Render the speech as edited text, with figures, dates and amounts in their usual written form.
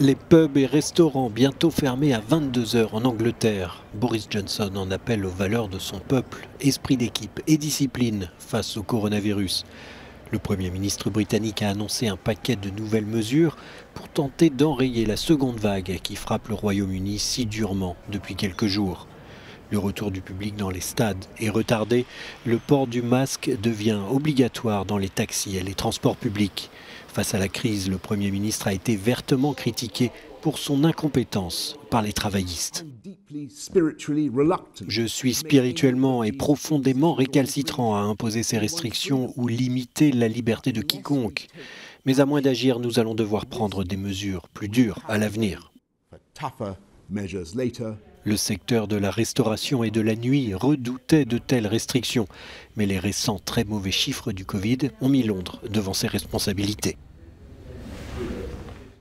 Les pubs et restaurants bientôt fermés à 22 h en Angleterre. Boris Johnson en appelle aux valeurs de son peuple, esprit d'équipe et discipline face au coronavirus. Le Premier ministre britannique a annoncé un paquet de nouvelles mesures pour tenter d'enrayer la seconde vague qui frappe le Royaume-Uni si durement depuis quelques jours. Le retour du public dans les stades est retardé. Le port du masque devient obligatoire dans les taxis et les transports publics. Face à la crise, le Premier ministre a été vertement critiqué pour son incompétence par les travaillistes. Je suis spirituellement et profondément récalcitrant à imposer ces restrictions ou limiter la liberté de quiconque. Mais à moins d'agir, nous allons devoir prendre des mesures plus dures à l'avenir. Le secteur de la restauration et de la nuit redoutait de telles restrictions, mais les récents très mauvais chiffres du Covid ont mis Londres devant ses responsabilités.